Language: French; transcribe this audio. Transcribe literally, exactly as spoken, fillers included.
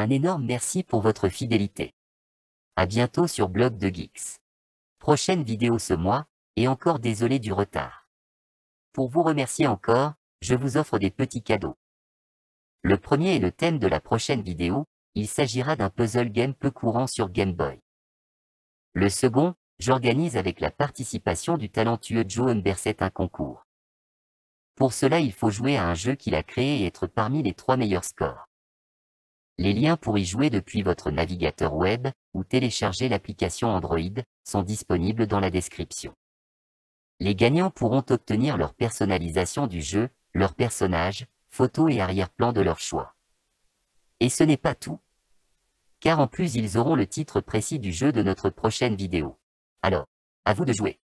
Un énorme merci pour votre fidélité. À bientôt sur Blog deux Geeks. Prochaine vidéo ce mois, et encore désolé du retard. Pour vous remercier encore, je vous offre des petits cadeaux. Le premier est le thème de la prochaine vidéo, il s'agira d'un puzzle game peu courant sur Game Boy. Le second, j'organise avec la participation du talentueux Joh Humberset un concours. Pour cela il faut jouer à un jeu qu'il a créé et être parmi les trois meilleurs scores. Les liens pour y jouer depuis votre navigateur web, ou télécharger l'application Android, sont disponibles dans la description. Les gagnants pourront obtenir leur personnalisation du jeu, leur personnage, photos et arrière-plan de leur choix. Et ce n'est pas tout. Car en plus ils auront le titre précis du jeu de notre prochaine vidéo. Alors, à vous de jouer.